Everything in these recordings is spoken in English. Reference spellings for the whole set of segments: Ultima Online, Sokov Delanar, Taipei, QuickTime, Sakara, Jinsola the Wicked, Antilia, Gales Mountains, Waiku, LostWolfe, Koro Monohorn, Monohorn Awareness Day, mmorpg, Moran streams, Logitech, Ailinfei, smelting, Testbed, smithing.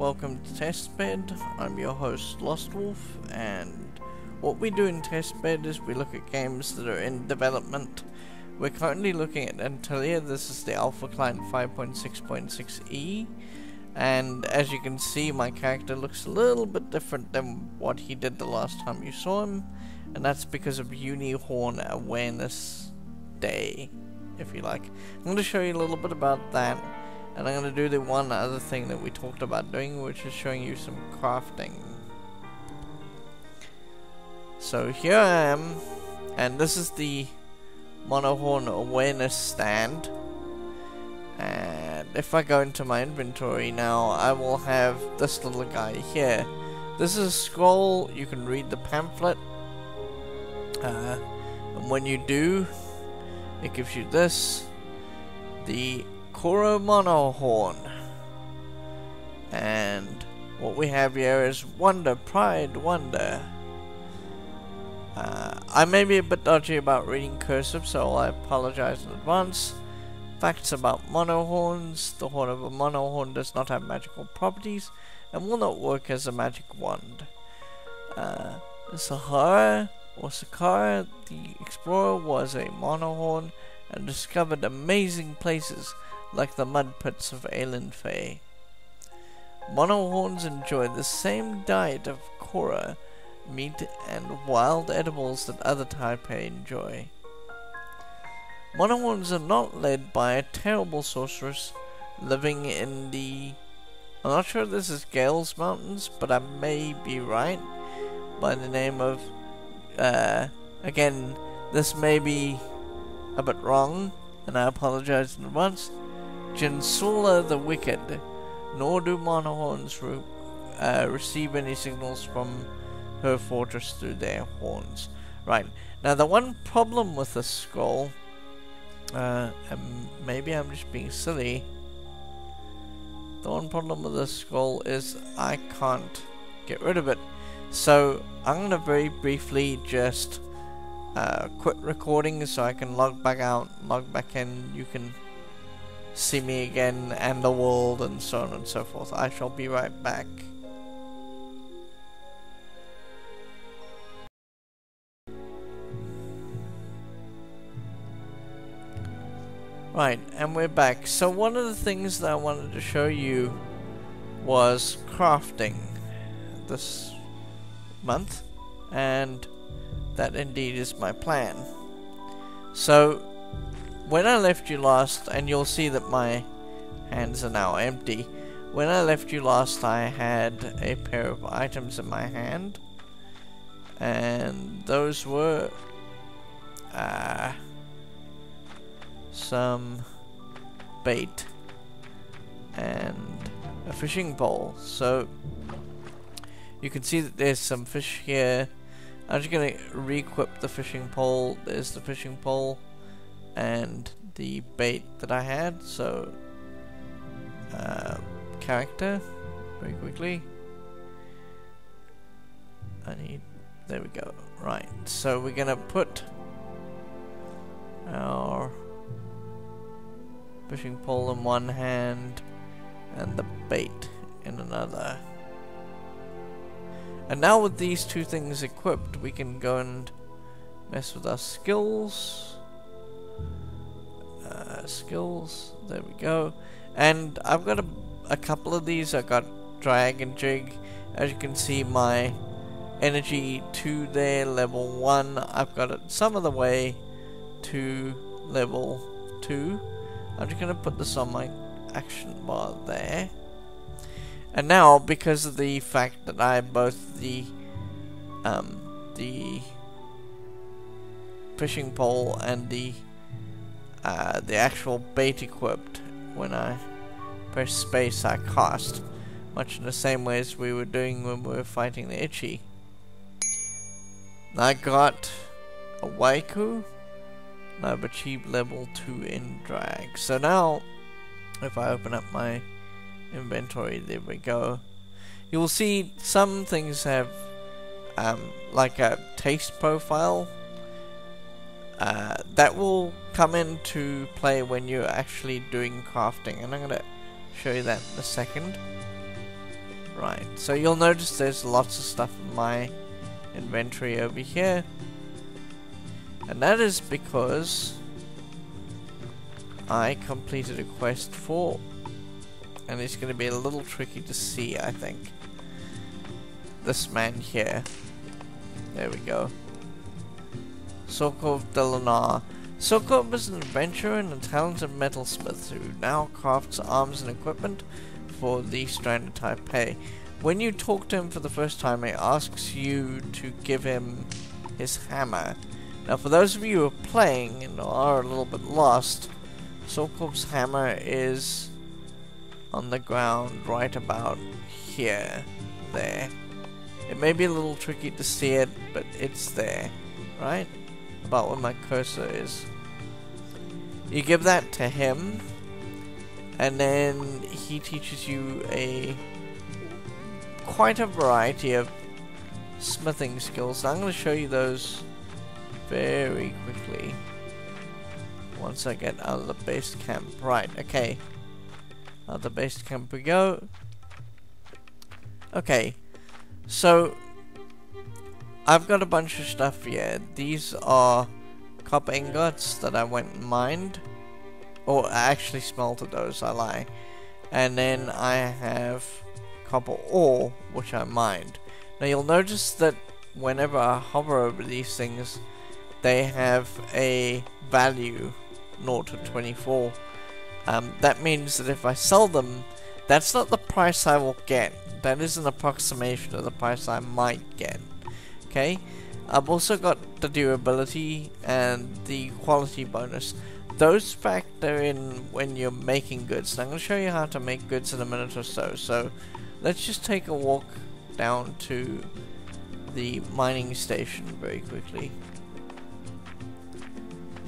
Welcome to Testbed. I'm your host, LostWolfe, and what we do in Testbed is we look at games that are in development. We're currently looking at Antilia. This is the Alpha Client 5.6.6e, and as you can see, my character looks a little bit different than what he did the last time you saw him, and that's because of Monohorn Awareness Day, if you like. I'm going to show you a little bit about that. And I'm going to do the one other thing that we talked about doing, which is showing you some crafting. So here I am, and this is the Monohorn Awareness stand. And if I go into my inventory now, I will have this little guy here. This is a scroll. You can read the pamphlet. And when you do, it gives you this. The Koro Monohorn, and what we have here is Wonder, Pride, Wonder. I may be a bit dodgy about reading cursive, so I apologize in advance. Facts about monohorns: the horn of a monohorn does not have magical properties and will not work as a magic wand. Sakara, or Sakara the explorer, was a monohorn and discovered amazing places like the mud pits of Ailinfei. Monohorns enjoy the same diet of Koro, meat and wild edibles that other Taipei enjoy. Monohorns are not led by a terrible sorceress living in the... I'm not sure if this is Gales Mountains, but I may be right, by the name of... again, this may be a bit wrong, and I apologize in advance. Jinsola the Wicked, nor do monohorns receive any signals from her fortress through their horns. Right, now the one problem with this scroll, and maybe I'm just being silly, the one problem with this scroll is I can't get rid of it. So I'm going to very briefly just quit recording so I can log back out, log back in, you can see me again and the world and so on and so forth. I shall be right back. Right, and we're back. So one of the things that I wanted to show you was crafting this month, and that indeed is my plan. So when I left you last, and you'll see that my hands are now empty. When I left you last, I had a pair of items in my hand, and those were some bait and a fishing pole. So you can see that there's some fish here. I'm just going to re-equip the fishing pole. There's the fishing pole and the bait that I had. So, character, very quickly. I need, there we go. Right, so we're going to put our fishing pole in one hand and the bait in another. And now with these two things equipped, we can go and mess with our skills. Skills, there we go. And I've got a couple of these. I got drag and jig. As you can see, my energy 2 there, level 1. I've got it some of the way to level 2. I'm just going to put this on my action bar there. And now, because of the fact that I have both the fishing pole and the actual bait equipped, when I press space, I cast, much in the same way as we were doing when we were fighting the Itchy. And I got a Waiku, and I've achieved level 2 in drag. So now, if I open up my inventory, there we go. You'll see some things have like a taste profile that will come into play when you're actually doing crafting, and I'm going to show you that in a second. Right, so you'll notice there's lots of stuff in my inventory over here. And that is because I completed a quest 4. And it's going to be a little tricky to see, I think. This man here. There we go. Sokov Delanar. Sokov is an adventurer and a talented metalsmith who now crafts arms and equipment for the stranded Taipei. When you talk to him for the first time, he asks you to give him his hammer. Now, for those of you who are playing and are a little bit lost, Sokov's hammer is on the ground right about here. There. It may be a little tricky to see it, but it's there, right? About where my cursor is. You give that to him, and then he teaches you quite a variety of smithing skills. I'm going to show you those very quickly once I get out of the base camp. Right, okay. Out of the base camp we go. Okay. So, I've got a bunch of stuff here. These are copper ingots that I went and mined. Oh, I actually smelted those, I lie. And then I have copper ore, which I mined. Now, you'll notice that whenever I hover over these things, they have a value, 0 to 24. That means that if I sell them, that's not the price I will get. That is an approximation of the price I might get. Okay, I've also got the durability and the quality bonus. Those factor in when you're making goods. And I'm going to show you how to make goods in a minute or so. So let's just take a walk down to the mining station very quickly,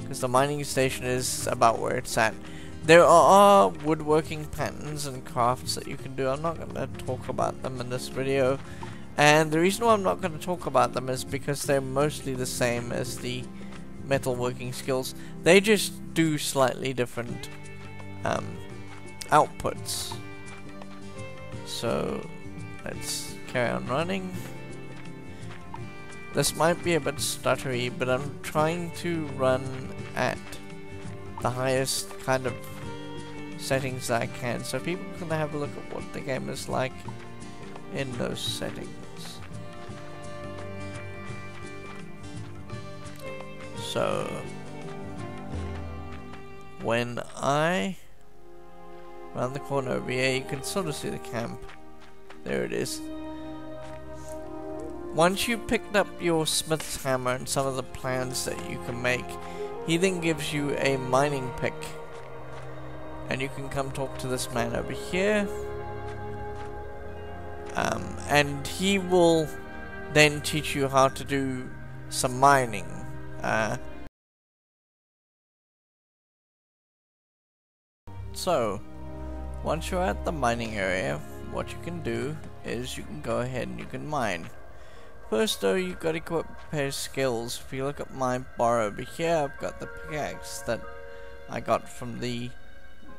because the mining station is about where it's at. There are woodworking patterns and crafts that you can do. I'm not going to talk about them in this video. And the reason why I'm not going to talk about them is because they're mostly the same as the metalworking skills. They just do slightly different outputs. So let's carry on running. This might be a bit stuttery, but I'm trying to run at the highest kind of settings that I can, so people can have a look at what the game is like in those settings. So when I round the corner over here, you can sort of see the camp. There it is. Once you picked up your smith's hammer and some of the plans that you can make, he then gives you a mining pick, and you can come talk to this man over here, and he will then teach you how to do some mining. So once you're at the mining area, what you can do is you can go ahead and you can mine. First though, you gotta equip repair skills. If you look at my bar over here, I've got the pickaxe that I got from the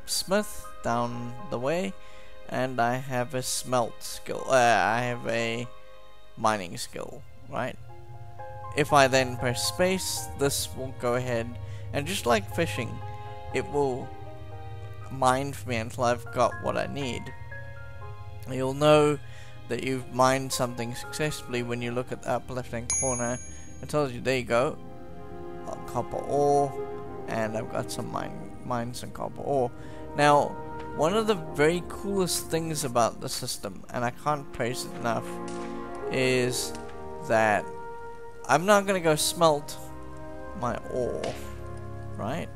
smith down the way, and I have a smelt skill. I have a mining skill, right? If I then press space, this will go ahead and, just like fishing, it will mine for me until I've got what I need. You'll know that you've mined something successfully when you look at the upper left hand corner. It tells you, there you go, copper ore, and I've got some mines and copper ore. Now, one of the very coolest things about the system, and I can't praise it enough, is that I'm not going to go smelt my ore, right?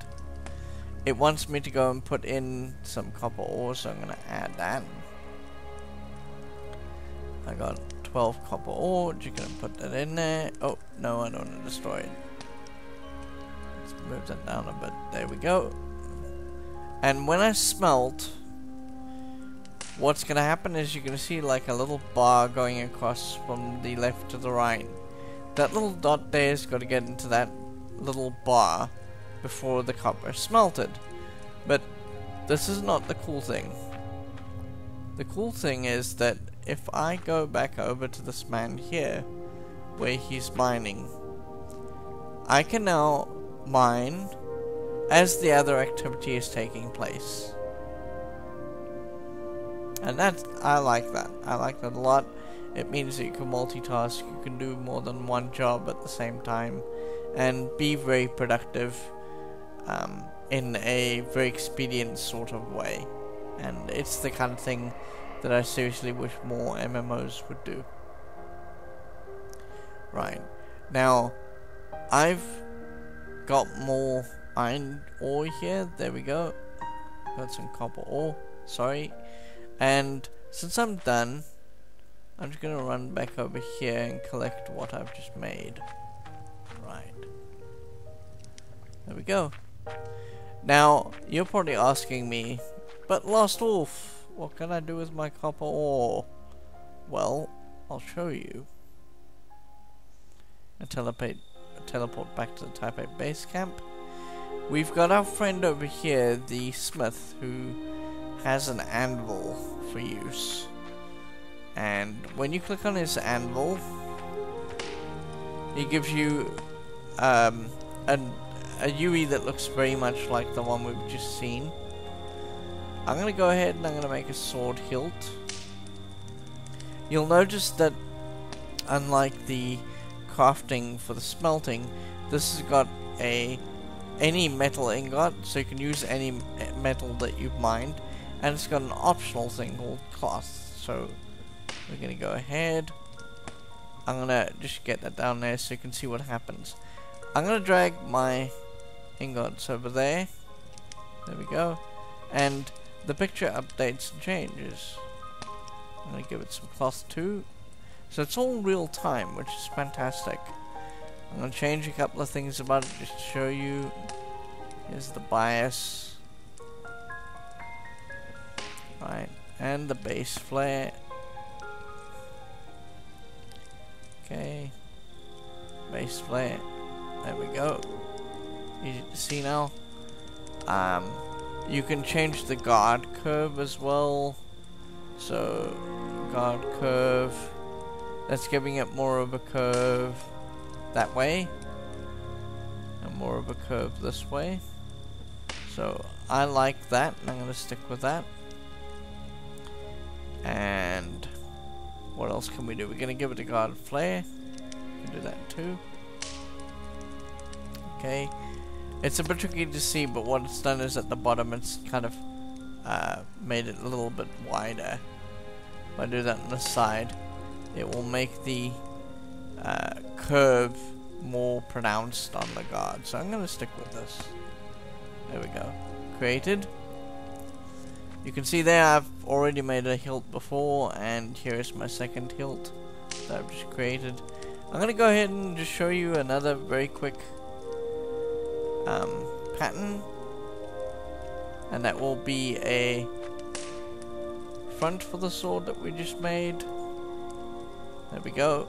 It wants me to go and put in some copper ore, so I'm going to add that. I got 12 copper ore. You're going to put that in there. Oh, no, I don't want to destroy it. Let's move that down a bit. There we go. And when I smelt, what's going to happen is you're going to see like a little bar going across from the left to the right. That little dot there has got to get into that little bar before the copper is smelted. But this is not the cool thing. The cool thing is that if I go back over to this man here, where he's mining, I can now mine as the other activity is taking place. And that's, I like that. I like that a lot. It means that you can multitask, you can do more than one job at the same time, and be very productive in a very expedient sort of way. And it's the kind of thing that I seriously wish more MMOs would do. Right. Now, I've got more iron ore here. There we go. Got some copper ore. Sorry. And since I'm done, I'm just gonna run back over here and collect what I've just made. Right. There we go. Now, you're probably asking me, but LostWolfe, what can I do with my copper ore? Well, I'll show you. I teleport back to the Taipei base camp. We've got our friend over here, the smith, who has an anvil for use. And when you click on his anvil, he gives you a UE that looks very much like the one we've just seen. I'm going to go ahead and I'm going to make a sword hilt. You'll notice that unlike the crafting for the smelting, this has got any metal ingot, so you can use any metal that you've mined, and it's got an optional thing called cloth. So we're going to go ahead. I'm going to just get that down there so you can see what happens. I'm going to drag my ingots over there. There we go. And the picture updates and changes. I'm going to give it some cloth too. So it's all real time, which is fantastic. I'm going to change a couple of things about it just to show you. Here's the bias. Right. And the base flare. Okay. Base flare. There we go. Easy to see now. You can change the guard curve as well. So, guard curve. That's giving it more of a curve that way, and more of a curve this way. So, I like that, and I'm going to stick with that. And what else can we do? We're going to give it a guard flare. We can do that too. Okay. It's a bit tricky to see, but what it's done is at the bottom it's kind of made it a little bit wider. If I do that on the side, it will make the curve more pronounced on the guard. So I'm going to stick with this. There we go. Created. You can see there I've already made a hilt before, and here is my second hilt that I've just created. I'm going to go ahead and just show you another very quick pattern, and that will be a front for the sword that we just made. There we go.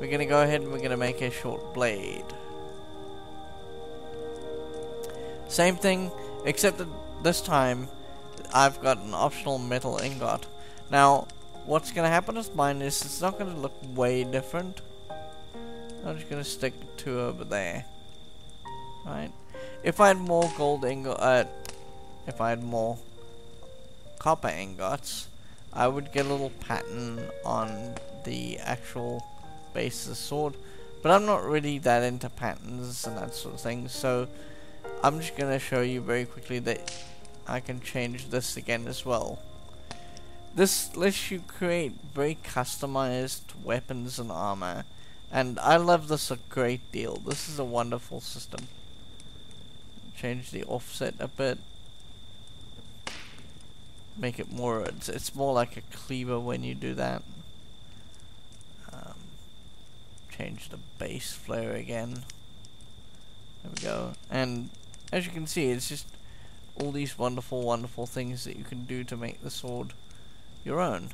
We're gonna go ahead and we're gonna make a short blade. Same thing, except that this time I've got an optional metal ingot. Now what's gonna happen with mine is it's not gonna look way different. I'm just gonna stick to over there. Right. If I had more gold ingot, if I had more copper ingots, I would get a little pattern on the actual base of the sword. But I'm not really that into patterns and that sort of thing, so I'm just going to show you very quickly that I can change this again as well. This lets you create very customized weapons and armor, and I love this a great deal. This is a wonderful system. Change the offset a bit, make it more, it's more like a cleaver when you do that. Change the base flare again. There we go. And as you can see, it's just all these wonderful things that you can do to make the sword your own.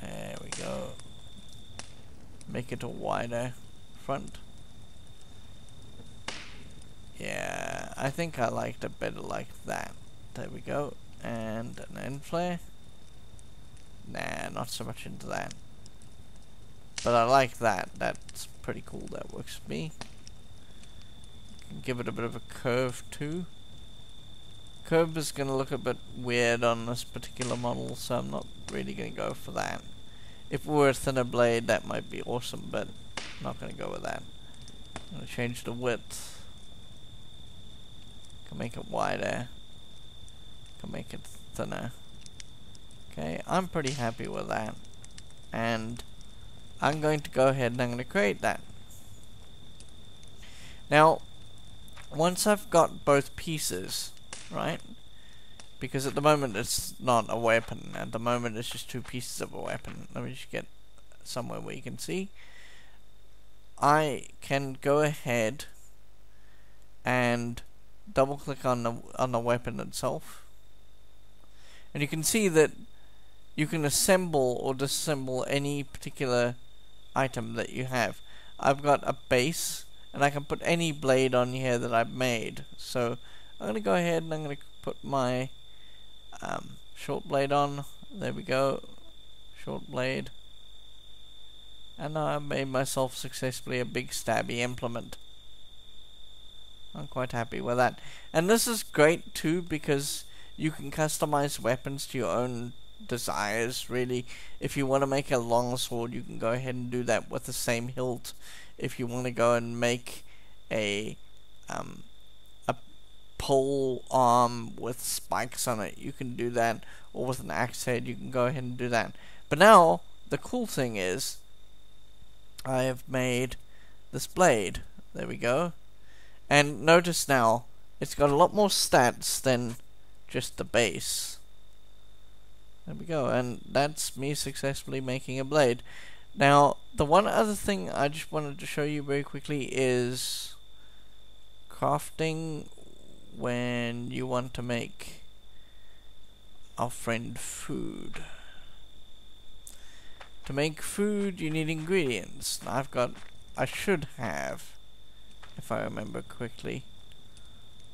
There we go. Make it a wider front. Yeah, I think I liked it better like that. There we go. and an end flare. Nah, not so much into that. But I like that. That's pretty cool. That works for me. Can give it a bit of a curve too. Curve is going to look a bit weird on this particular model, so I'm not really going to go for that. If it were a thinner blade, that might be awesome, but I'm not going to go with that. I'm going to change the width. Can make it wider. Can make it thinner. Okay, I'm pretty happy with that. And I'm going to go ahead and I'm going to create that. Now, once I've got both pieces, right? Because at the moment it's not a weapon. At the moment it's just two pieces of a weapon. Let me just get somewhere where you can see. I can go ahead and double click on the weapon itself. And you can see that you can assemble or disassemble any particular item that you have. I've got a base and I can put any blade on here that I've made. So I'm going to go ahead and I'm going to put my short blade on. There we go. Short blade. And now I've made myself successfully a big stabby implement. I'm quite happy with that. And this is great too because you can customize weapons to your own desires, really. If you want to make a long sword, you can go ahead and do that with the same hilt. If you want to go and make a pole arm with spikes on it, you can do that. Or with an axe head, you can go ahead and do that. But now, the cool thing is, I have made this blade. There we go. And notice now, it's got a lot more stats than just the base. There we go. And that's me successfully making a blade. Now, the one other thing I just wanted to show you very quickly is crafting when you want to make our friend food. To make food, you need ingredients. I've got, I should have, if I remember quickly,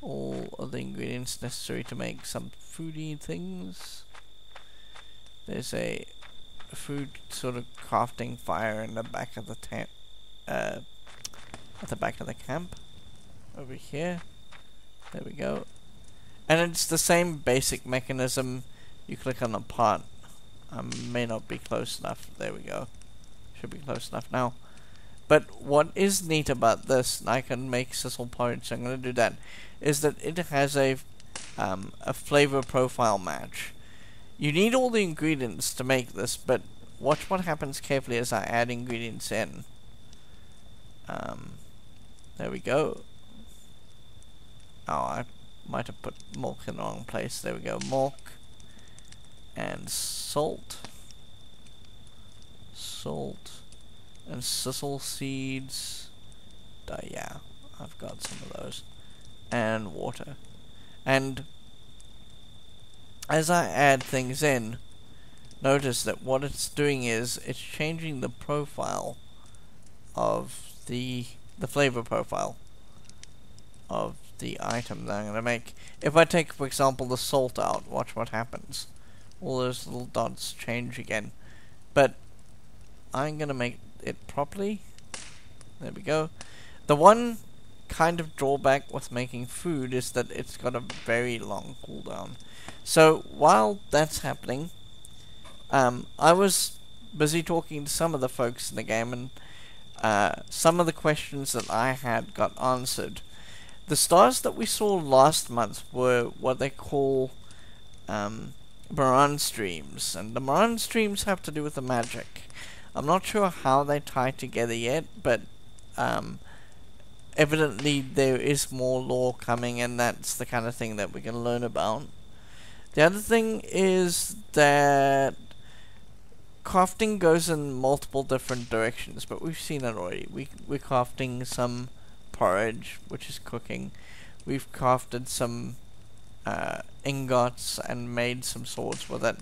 all of the ingredients necessary to make some foody things. There's a food sort of crafting fire in the back of the tent, at the back of the camp, over here. There we go. And it's the same basic mechanism. You click on the pot. I may not be close enough. There we go. Should be close enough now. But what is neat about this, and I can make Sisal porridge, so I'm going to do that, is that it has a flavor profile match. You need all the ingredients to make this, but watch what happens carefully as I add ingredients in. There we go. Oh, I might have put milk in the wrong place. There we go. Milk. And salt. Salt. And sisal seeds. Yeah, I've got some of those. And water. And as I add things in, notice that what it's doing is it's changing the profile of the flavor profile of the item that I'm going to make. If I take, for example, the salt out, watch what happens. All those little dots change again. But I'm going to make it properly. There we go. The one kind of drawback with making food is that it's got a very long cooldown. So while that's happening, I was busy talking to some of the folks in the game, and some of the questions that I had got answered. The stars that we saw last month were what they call Moran streams, and the Moran streams have to do with the magic. I'm not sure how they tie together yet, but evidently there is more lore coming, and that's the kind of thing that we can learn about. The other thing is that crafting goes in multiple different directions, but we've seen it already. We're crafting some porridge, which is cooking. We've crafted some ingots and made some swords with it.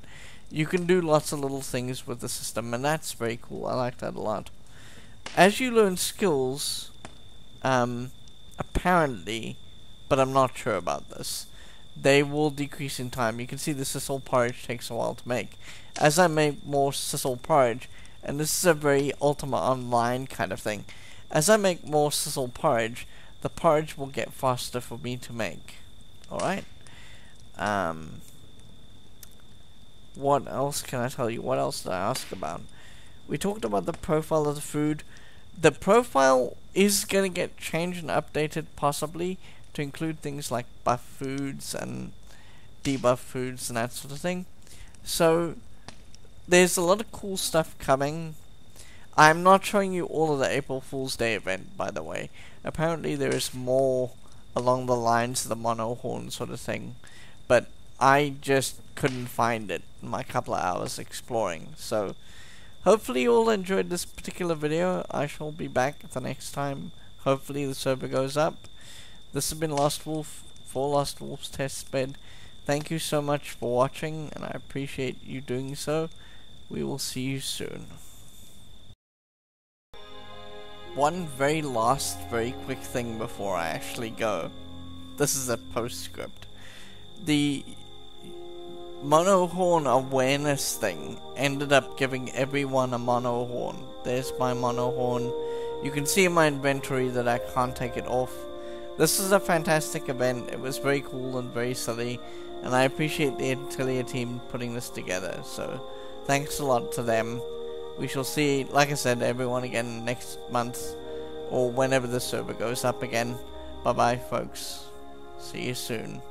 You can do lots of little things with the system, and that's very cool. I like that a lot. As you learn skills, apparently, but I'm not sure about this, they will decrease in time. You can see the sisal porridge takes a while to make. As I make more sisal porridge, and this is a very Ultima Online kind of thing, as I make more sisal porridge, the porridge will get faster for me to make. Alright? What else can I tell you? What else did I ask about? We talked about the profile of the food. The profile is going to get changed and updated possibly to include things like buff foods and debuff foods and that sort of thing. So there's a lot of cool stuff coming. I'm not showing you all of the April Fool's Day event, by the way. Apparently there is more along the lines of the Monohorn sort of thing, but I just couldn't find it in my couple of hours exploring. So hopefully you all enjoyed this particular video. I shall be back the next time. Hopefully the server goes up. This has been LostWolfe for LostWolfe's Testbed. Thank you so much for watching, and I appreciate you doing so. We will see you soon. One very last, very quick thing before I actually go. This is a postscript. The Monohorn Awareness thing ended up giving everyone a Monohorn. There's my Monohorn. You can see in my inventory that I can't take it off. This is a fantastic event. It was very cool and very silly, and I appreciate the Antilia team putting this together, so thanks a lot to them. We shall see, like I said, everyone again next month, or whenever the server goes up again. Bye bye folks. See you soon.